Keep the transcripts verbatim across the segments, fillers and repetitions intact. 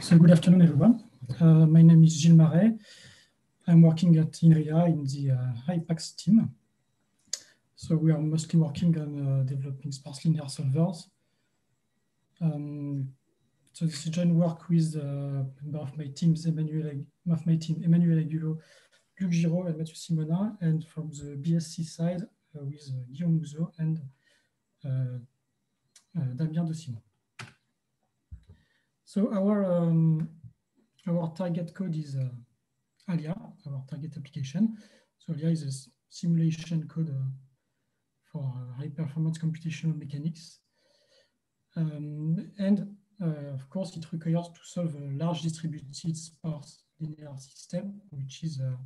So good afternoon, everyone. Uh, my name is Gilles Marais. I'm working at INRIA in the uh, Hypax team. So we are mostly working on uh, developing sparse linear solvers. Um, so this is joint work with uh, a member of my teams, Emmanuel, of my team, Emmanuel Agulot, Luc Giraud, and Mathieu Simonin, and from the B S C side uh, with uh, Guillaume Mouzot and uh, uh, Damien de Simon. So our um, our target code is uh, Alya, our target application. So Alya is a simulation code uh, for uh, high performance computational mechanics, um, and uh, of course it requires to solve a large distributed sparse linear system, which is uh,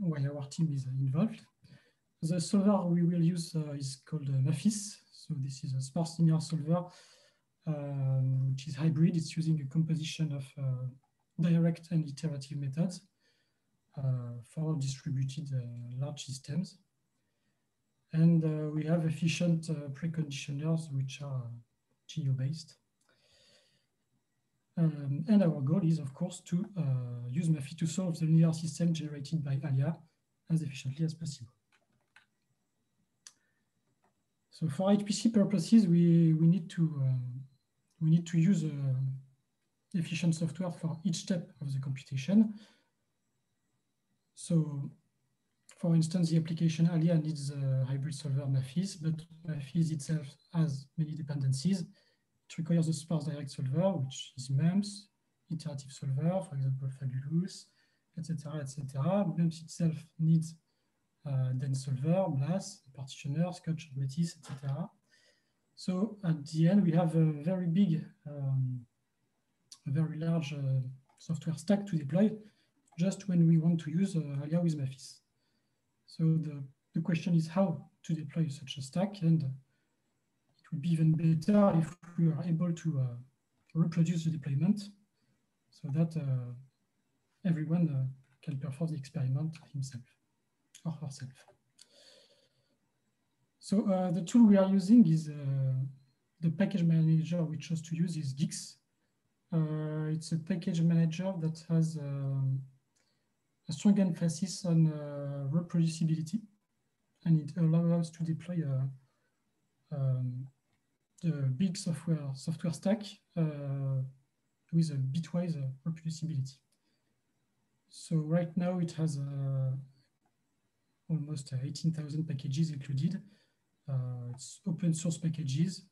why our team is involved. The solver we will use uh, is called uh, MaPHyS. So this is a sparse linear solver. Um, which is hybrid. It's using a composition of uh, direct and iterative methods uh, for distributed uh, large systems. And uh, we have efficient uh, preconditioners, which are geo-based. Um, and our goal is, of course, to uh, use MAFI to solve the linear system generated by Alya as efficiently as possible. So for H P C purposes, we, we need to um, We need to use uh, efficient software for each step of the computation. So, for instance, the application Alya needs a hybrid solver MAFIS, but MAFIS itself has many dependencies. It requires a sparse direct solver, which is MUMPS, iterative solver, for example, Fabulous, et cetera, et cetera. MUMPS itself needs a dense solver, BLAS, partitioner, scotch, metis, et cetera. So at the end, we have a very big, um, a very large uh, software stack to deploy just when we want to use uh, Alya with MAFIS. So the, the question is how to deploy such a stack, and it would be even better if we are able to uh, reproduce the deployment so that uh, everyone uh, can perform the experiment himself or herself. So uh, the tool we are using is uh, the package manager we chose to use is Guix. Uh, it's a package manager that has um, a strong emphasis on uh, reproducibility, and it allows us to deploy a, um, the big software software stack uh, with a bitwise uh, reproducibility. So right now it has uh, almost eighteen thousand packages included. Uh, it's open source packages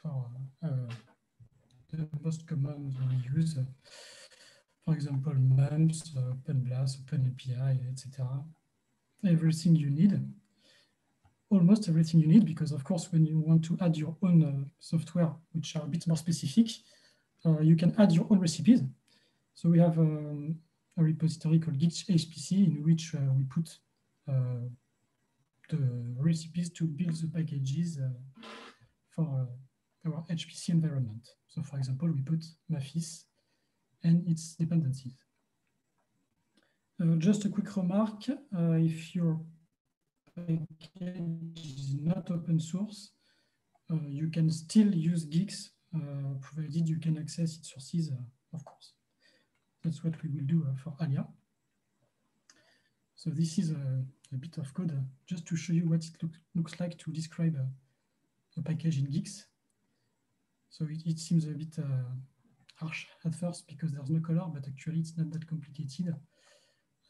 for uh, the most common we use, uh, for example, MUMPS, uh, OpenBLAS, OpenAPI, et cetera. Everything you need, almost everything you need, because of course, when you want to add your own uh, software, which are a bit more specific, uh, you can add your own recipes. So we have um, a repository called Guix H P C, in which uh, we put uh, the recipes to build the packages uh, for uh, our H P C environment. So for example, we put MAFIS and its dependencies. Uh, just a quick remark, uh, if your package is not open source, uh, you can still use Guix, uh, provided you can access its sources, uh, of course. That's what we will do uh, for Alya. So this is a, a bit of code uh, just to show you what it look, looks like to describe a, a package in Guix. So it, it seems a bit uh, harsh at first because there's no color, but actually it's not that complicated.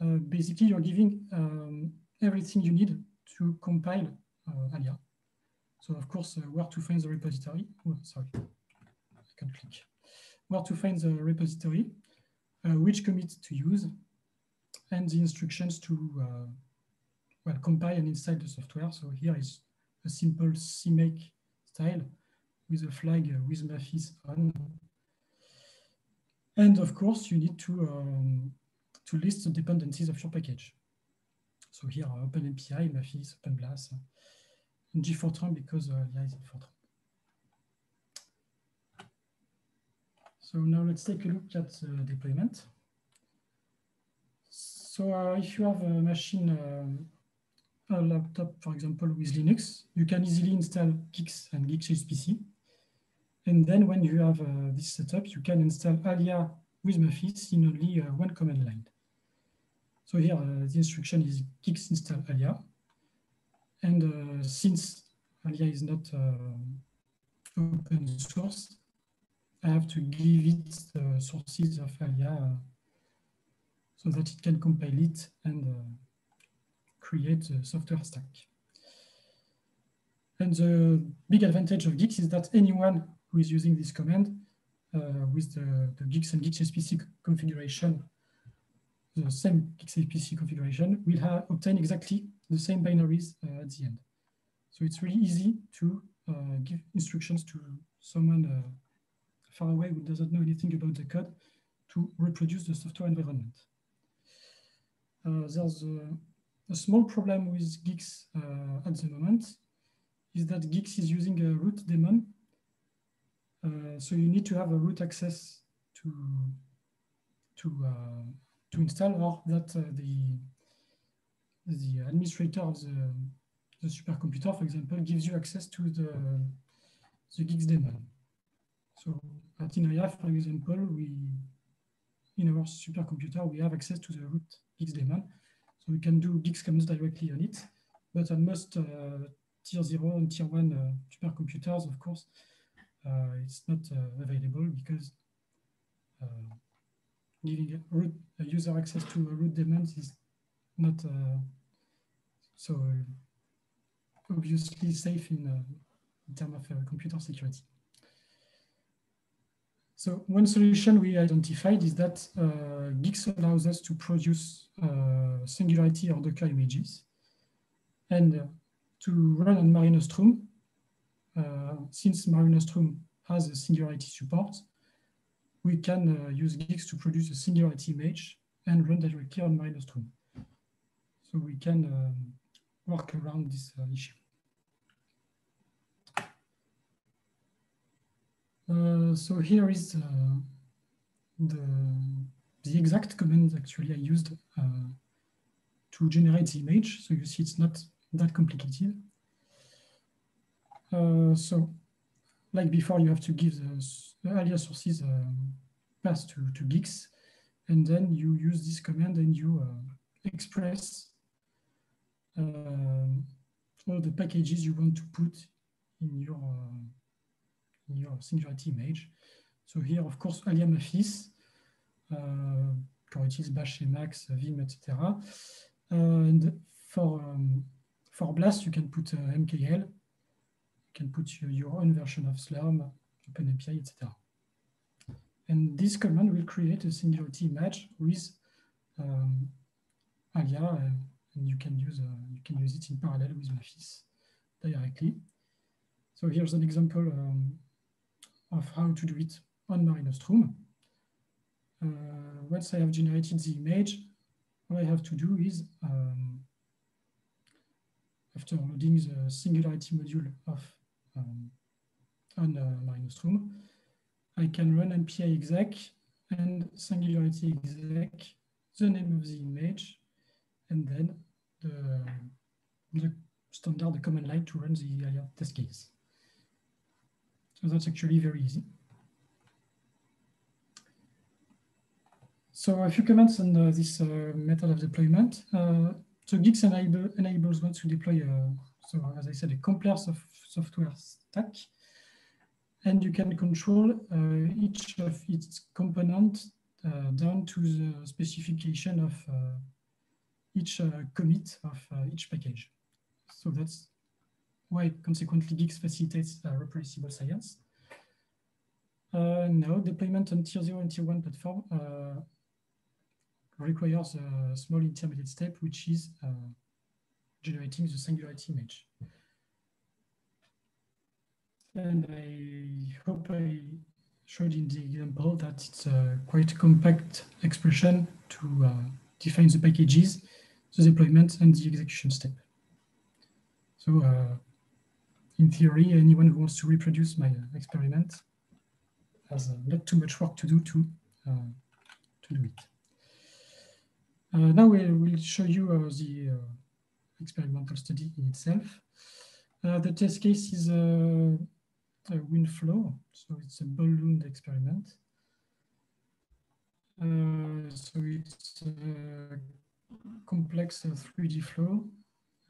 Uh, basically, you're giving um, everything you need to compile uh, Alya. So of course, uh, where to find the repository. Oh, sorry, I can't click. Where to find the repository, uh, which commits to use, and the instructions to uh, well, compile and install the software. So here is a simple CMake style with a flag with MAFIS on. And of course, you need to, um, to list the dependencies of your package. So here are OpenMPI, MAFIS, OpenBLAS, and GFortran, because uh, there is Fortran. So now let's take a look at the uh, deployment. So uh, if you have a machine, uh, a laptop, for example, with Linux, you can easily install Guix and Guix H P C. And then when you have uh, this setup, you can install Alya with MaPHyS in only uh, one command line. So here uh, the instruction is Guix install Alya. And uh, since Alya is not uh, open source, I have to give it the sources of Alya uh, so that it can compile it and uh, create the software stack. And the big advantage of Guix is that anyone who is using this command uh, with the, the Guix and Guix H P C configuration, the same Guix H P C configuration, will have, obtain exactly the same binaries uh, at the end. So it's really easy to uh, give instructions to someone uh, far away who doesn't know anything about the code to reproduce the software environment. Uh, there's a, a small problem with Guix uh, at the moment, is that Guix is using a root daemon. Uh, so you need to have a root access to, to, uh, to install, or that uh, the, the administrator of the, the supercomputer, for example, gives you access to the, the Guix daemon. So at INRIA, for example, we, in our supercomputer, we have access to the root Guix daemon. So we can do Guix commands directly on it, but on most uh, tier zero and tier one uh, supercomputers, of course, uh, it's not uh, available because uh, giving a, root, a user access to a root daemon is not uh, so obviously safe in, uh, in terms of uh, computer security. So one solution we identified is that uh, Guix allows us to produce uh, Singularity or Docker images, and uh, to run on MareNostrum, uh, since MareNostrum has a Singularity support, we can uh, use Guix to produce a Singularity image and run directly on MareNostrum. So we can um, work around this uh, issue. Uh, so here is uh, the, the exact command actually I used uh, to generate the image. So you see it's not that complicated. Uh, so, like before, you have to give the, the Alya sources um, path to, to Guix, and then you use this command and you uh, express uh, all the packages you want to put in your uh, in your Singularity image. So here, of course, Alya MaPHyS, uh, Coreutils, Bash, Emacs, Vim, et cetera. Uh, and for um, For BLAS, you can put uh, M K L, you can put your, your own version of Slurm, OpenAPI, et cetera. And this command will create a Singularity image with um, Alya, uh, and you can use uh, you can use it in parallel with MaPHyS directly. So here's an example um, of how to do it on MareNostrum. Uh, once I have generated the image, all I have to do is um, after loading the Singularity module of um, on uh, MareNostrum, I can run M P I exec and Singularity exec, the name of the image, and then the, the standard the command line to run the Alya test case. So that's actually very easy. So a few comments on uh, this uh, method of deployment. Uh, So Guix enable, enables one to deploy, a, so as I said, a complex of software stack, and you can control uh, each of its component uh, down to the specification of uh, each uh, commit of uh, each package. So that's why, consequently, Guix facilitates uh, reproducible science. Uh, now, deployment on tier zero and tier one platform Uh, requires a small intermediate step, which is uh, generating the Singularity image. And I hope I showed in the example that it's a quite compact expression to uh, define the packages, the deployment, and the execution step. So uh, in theory, anyone who wants to reproduce my experiment has uh, not too much work to do to, uh, to do it. Uh, now we will show you uh, the uh, experimental study in itself. Uh, the test case is uh, a wind flow, so it's a balloon experiment. Uh, so it's a complex uh, three D flow,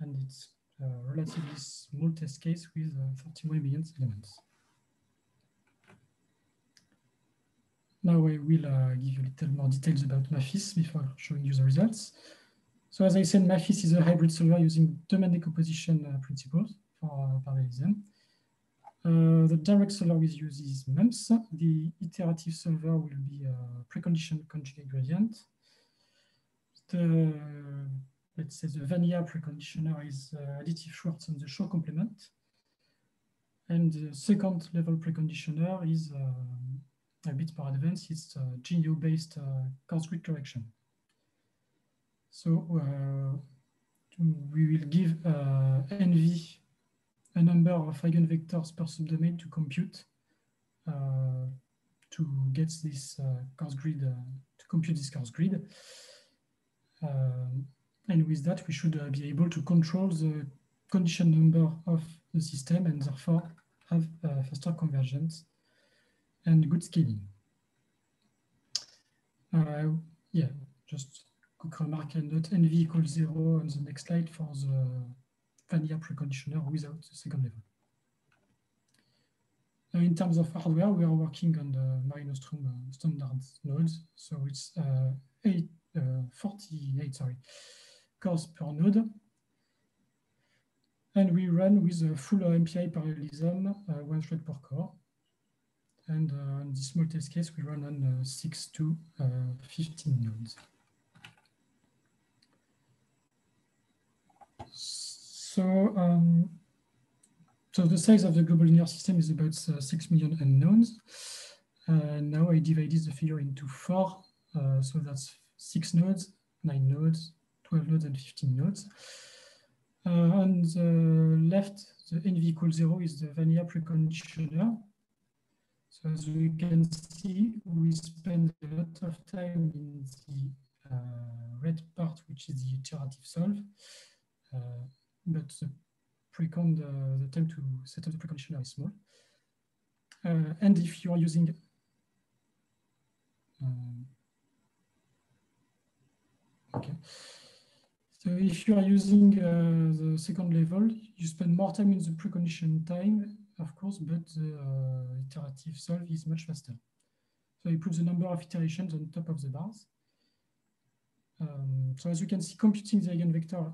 and it's a relatively small test case with uh, thirty-one million elements. Now I will uh, give you a little more details about MAPHyS before showing you the results. So as I said, MAPHyS is a hybrid solver using domain decomposition uh, principles for uh, parallelism. Uh, the direct solver we use is MUMPS. The iterative solver will be a preconditioned conjugate gradient. The, let's say the vanilla preconditioner is uh, additive Schwartz on the show complement. And the second level preconditioner is uh, a bit more advanced, it's uh, Genio-based uh, coarse grid correction. So uh, we will give uh, N V a number of eigenvectors per subdomain to compute uh, to get this uh, coarse grid, uh, to compute this coarse grid. Uh, and with that, we should uh, be able to control the condition number of the system and therefore have uh, faster convergence and good scaling. Uh, yeah, just quick remark and note, N V equals zero on the next slide for the vanilla preconditioner without the second level. Uh, in terms of hardware, we are working on the MareNostrum uh, standard nodes. So it's uh, eight, uh, forty-eight sorry, cores per node. And we run with a full M P I parallelism, uh, one thread per core. And uh, in this small test case, we run on uh, six to fifteen nodes. So, um, so the size of the global linear system is about uh, six million unknowns. Uh, now I divided the figure into four. Uh, so that's six nodes, nine nodes, twelve nodes, and fifteen nodes. Uh, on the left, the N V equals zero is the vanilla preconditioner. So as we can see, we spend a lot of time in the uh, red part, which is the iterative solve, uh, but the precon, uh, the time to set up the preconditioner is small. Uh, and if you are using, um, okay, so if you are using uh, the second level, you spend more time in the precondition time, of course, but the uh, iterative solve is much faster. So I put the number of iterations on top of the bars. Um, so as you can see, computing the eigenvector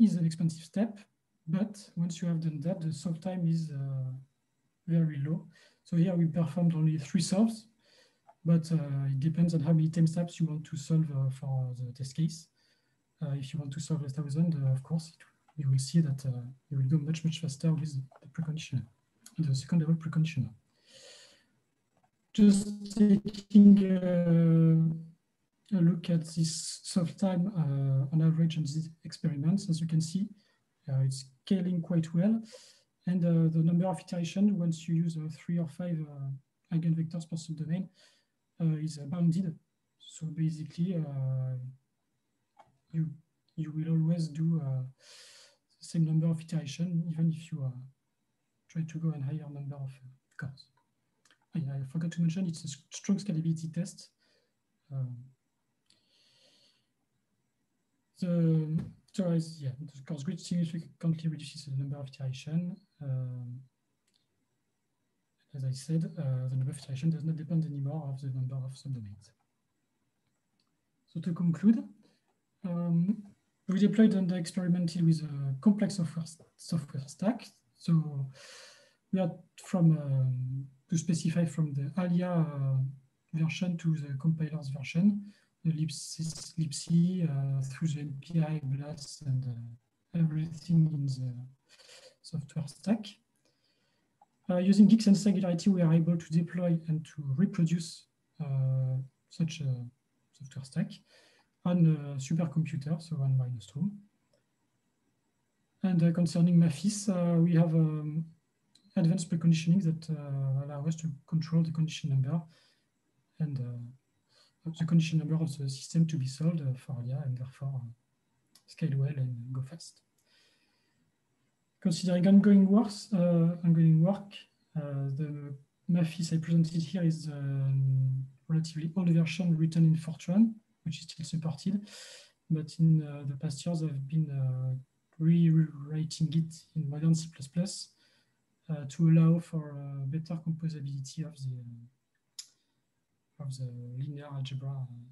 is an expensive step, but once you have done that, the solve time is uh, very low. So here we performed only three solves, but uh, it depends on how many time steps you want to solve uh, for the test case. Uh, if you want to solve a thousand, uh, of course, it, you will see that uh, you will go much, much faster with the preconditioner. The second level preconditioner. Just taking uh, a look at this solve time uh, on average in these experiments, as you can see, uh, it's scaling quite well. And uh, the number of iterations, once you use uh, three or five uh, eigenvectors per subdomain, uh, is uh, bounded. So basically, uh, you, you will always do uh, the same number of iterations, even if you are uh, to go and higher number of cores. I, I forgot to mention it's a strong scalability test. Um, the so as, yeah, the coarse grid significantly reduces the number of iterations. Um, as I said, uh, the number of iterations does not depend anymore of the number of subdomains. So to conclude, um, we deployed and experimented with a complex software software stack. So we are from um, to specify from the Alya uh, version to the compiler's version, the libc, libc uh, through the M P I, BLAS, and uh, everything in the software stack. Uh, using Guix and Singularity, we are able to deploy and to reproduce uh, such a software stack on a supercomputer, so on MareNostrum. And uh, concerning MAPHyS, uh, we have um, advanced preconditioning that uh, allow us to control the condition number and uh, the condition number of the system to be solved uh, for Alya, and therefore uh, scale well and go fast. Considering ongoing works, uh, ongoing work, Uh, the MAFIS I presented here is a relatively old version written in Fortran, which is still supported, but in uh, the past years I've been uh, rewriting it in modern C plus plus uh, to allow for uh, better composability of the uh, of the linear algebra uh,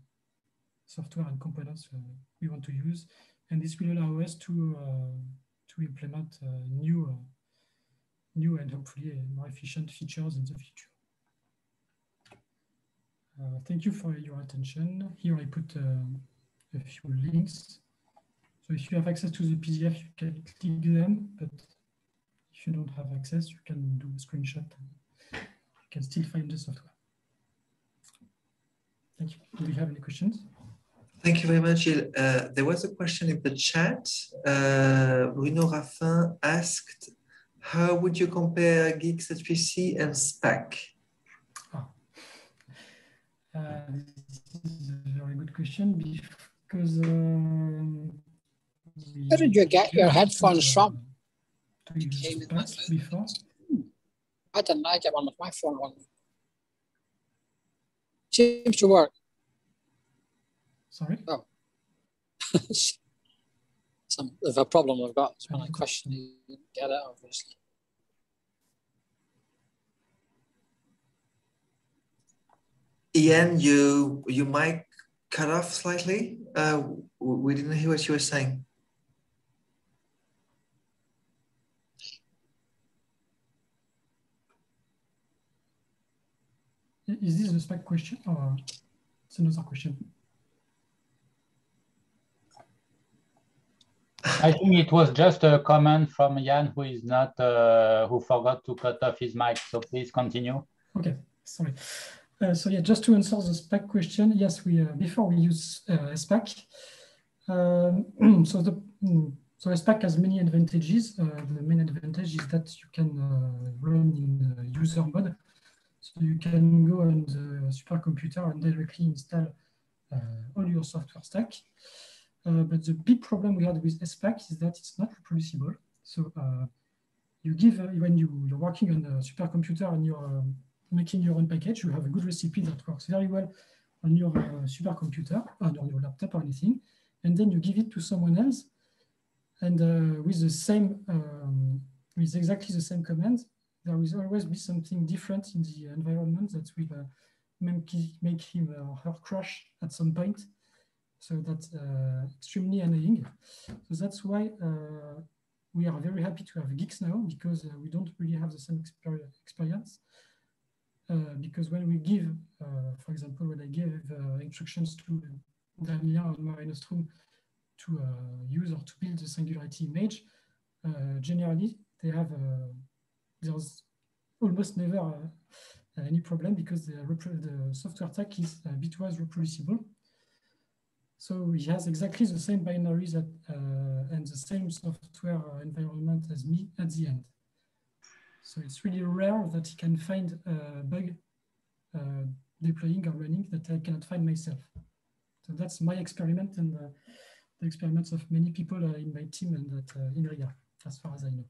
software and components uh, we want to use, and this will allow us to uh, to implement uh, new uh, new and hopefully more efficient features in the future. Uh, thank you for your attention. Here I put uh, a few links. So if you have access to the P D F, you can click them, but if you don't have access, you can do a screenshot. You can still find the software. Thank you. Do we have any questions? Thank you very much, Gilles. Uh, there was a question in the chat. Uh, Bruno Raffin asked, how would you compare Guix H P C and Spack? Oh. Uh, this is a very good question because... Um, Where did you get your headphones from? It came in my phone before. I don't know, I get one with my phone one. Seems to work. Sorry? Oh. Some of a problem I've got is when I question you, you get it, obviously. Ian, you you might cut off slightly. Uh, we didn't hear what you were saying. Is this a Spack question or it's another question? I think it was just a comment from Ian, who is not, uh, who forgot to cut off his mic. So please continue. Okay, sorry. Uh, so yeah, just to answer the Spack question, yes, we uh, before we use uh, Spack. Um, so the so Spack has many advantages. Uh, the main advantage is that you can uh, run in uh, user mode, so you can go on the supercomputer and directly install uh, all your software stack. Uh, but the big problem we had with Spack is that it's not reproducible. So uh, you give uh, when you, you're working on a supercomputer and you're um, making your own package, you have a good recipe that works very well on your uh, supercomputer or on your laptop or anything, and then you give it to someone else, and uh, with the same, um, with exactly the same command, there will always be something different in the environment that will uh, make, make him or her crash at some point. So that's uh, extremely annoying. So that's why uh, we are very happy to have Guix now, because uh, we don't really have the same experience. Uh, because when we give, uh, for example, when I gave uh, instructions to Damien on MareNostrum to uh, use or to build the Singularity image, uh, generally they have uh, there's almost never uh, any problem because the, the software stack is uh, bitwise reproducible. So he has exactly the same binaries at, uh, and the same software environment as me at the end. So it's really rare that he can find a bug uh, deploying or running that I cannot find myself. So that's my experiment and uh, the experiments of many people uh, in my team and at uh, INRIA, as far as I know.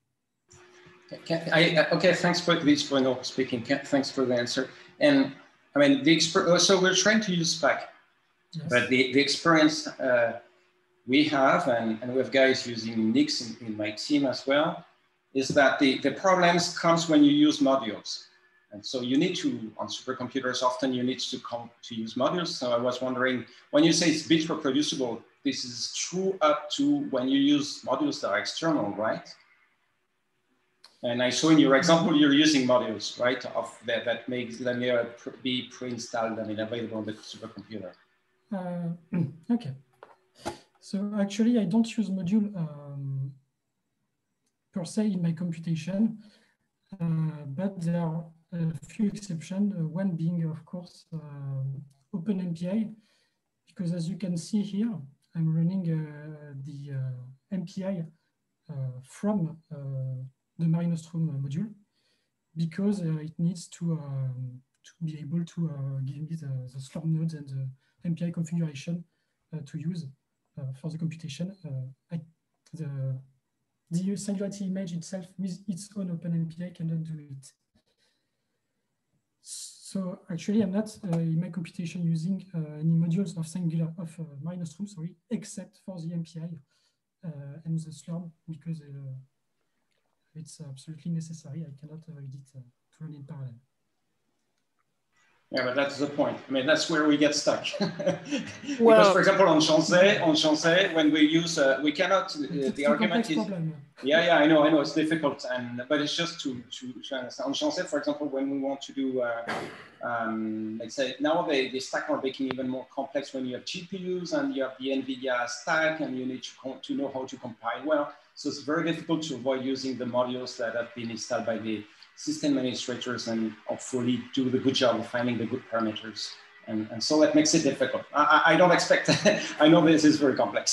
Okay, I, okay thanks for this, Bruno speaking. Thanks for the answer. And I mean, the expert, so we're trying to use Spack. Yes. But the, the experience uh, we have, and, and we have guys using Guix in, in my team as well, is that the, the problems comes when you use modules. And so you need to, on supercomputers, often you need to come to use modules. So I was wondering, when you say it's bit reproducible, this is true up to when you use modules that are external, right? And I saw in your example, you're using modules, right? Of that, that makes them be pre-installed and available on the supercomputer. Uh, okay, so actually I don't use module um, per se in my computation, uh, but there are a few exceptions, uh, one being of course uh, OpenMPI, because as you can see here, I'm running uh, the uh, M P I uh, from uh, the MareNostrum module, because uh, it needs to, um, to be able to uh, give me the, the Slurm nodes and the M P I configuration uh, to use uh, for the computation. Uh, I, the, the Singularity image itself with its own OpenMPI cannot do it. So actually, I'm not uh, in my computation using uh, any modules of Singular of uh, MareNostrum, sorry, except for the M P I uh, and the Slurm, because uh, it's absolutely necessary. I cannot uh, edit uh, to run in parallel. Yeah, but that's the point. I mean, that's where we get stuck. Because, well, for example, on Chansey, on Chansey, when we use, uh, we cannot. Uh, the argument is. Problem. Yeah, yeah, I know, I know, it's difficult, and but it's just to to, to understand. On Chansey, for example, when we want to do, uh, um, let's say, now they the stack are making even more complex when you have G P Us and you have the NVIDIA stack, and you need to to know how to compile well. So it's very difficult to avoid using the modules that have been installed by the system administrators and hopefully do the good job of finding the good parameters. And, and so that makes it difficult. I, I don't expect, I know this is very complex,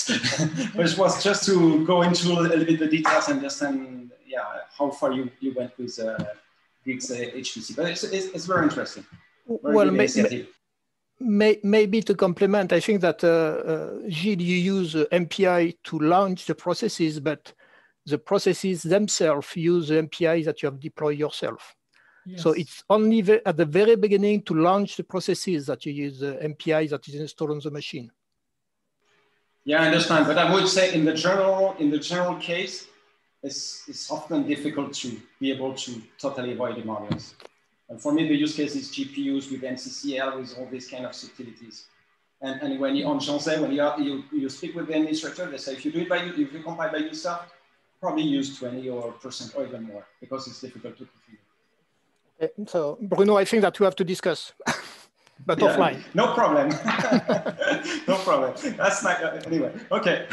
but it was just to go into a little bit the details and understand, yeah, how far you, you went with uh, Guix uh, H P C. But it's, it's, it's very interesting. Very well, may, may, may, maybe to complement, I think that, uh, uh, Gilles, you use M P I to launch the processes, but the processes themselves use the M P I that you have deployed yourself. Yes. So it's only at the very beginning to launch the processes that you use the M P I that is installed on the machine. Yeah, I understand. But I would say in the general, in the general case, it's, it's often difficult to be able to totally avoid the modules. And for me, the use case is G P Us with N C C L, with all these kind of subtleties. And, and when you on Chansey, when you, are, you, you speak with the administrator, they say, if you do it by, if you compile by yourself, probably use twenty or percent or even more, because it's difficult to configure. So, Bruno, I think that we have to discuss, but yeah, offline. No problem. No problem. That's not, anyway, okay.